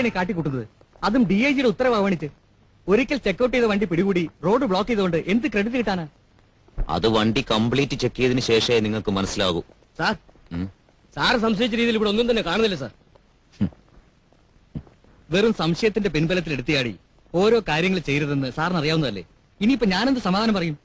വഴിയാണ് കാട്ടിക്കൂട്ടുന്നത്. അതും DIG ഉത്തരവ് അവഗണിച്ച്. ഒരിക്കൽ ചെക്ക്ഔട്ട് ചെയ്ത വണ്ടി പിടികൂടി റോഡ് ബ്ലോക്ക് ചെയ്തുകൊണ്ട് എന്ത് ക്രെഡിറ്റ് കിട്ടാനാ? അത് വണ്ടി കംപ്ലീറ്റ് ചെക്ക് ചെയ്തതിനു ശേഷമേ നിങ്ങൾക്ക് മനസ്സിലാകൂ. സാർ സാർ സംശയിച്ച രീതിയിൽ ഇവിടെ ഒന്നും തന്നെ കാണുന്നില്ല സാർ. വെറും സംശയത്തിന്റെ പിൻബലത്തിൽ എടുത്തിയാടി ഓരോ കാര്യങ്ങൾ ചെയ്യരുതെന്ന് സാറിന് അറിയാവുന്നതല്ലേ? ഇനിയിപ്പോ ഞാനെന്ത് സമാധാനം പറയും?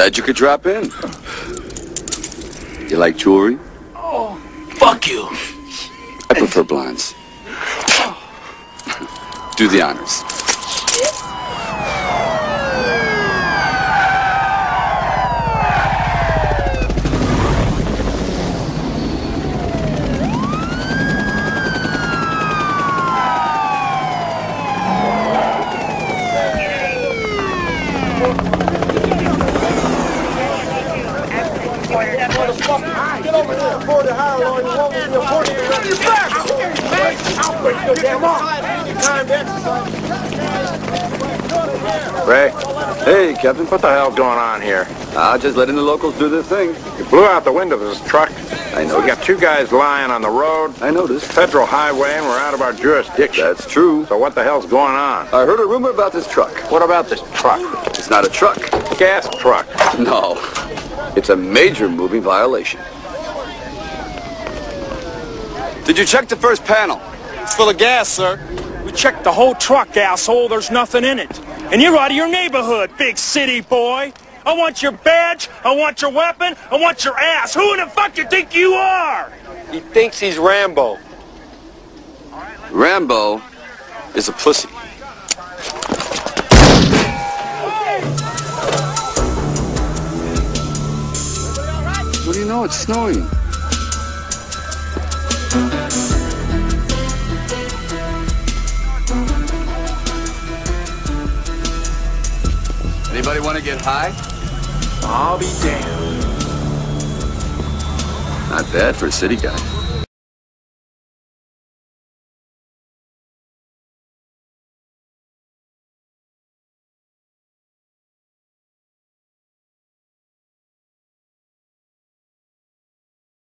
Glad you could drop in. You like jewelry? Oh, fuck you. I prefer blondes. Do the honors. Ray, hey, Captain, what the hell's going on here? Just letting the locals do their thing. You blew out the window of this truck. I know. We got two guys lying on the road. I noticed. Federal highway, and we're out of our jurisdiction. That's true. So what the hell's going on? I heard a rumor about this truck. What about this truck? It's not a truck. A gas truck. No. It's a major moving violation. Did you check the first panel? It's full of gas, sir. We checked the whole truck, asshole. There's nothing in it. And you're out of your neighborhood, big city boy. I want your badge, I want your weapon, I want your ass. Who in the fuck you think you are? He thinks he's Rambo. Rambo is a pussy. What do you know? It's snowing. Anybody want to get high? I'll be damned. Not bad for a city guy.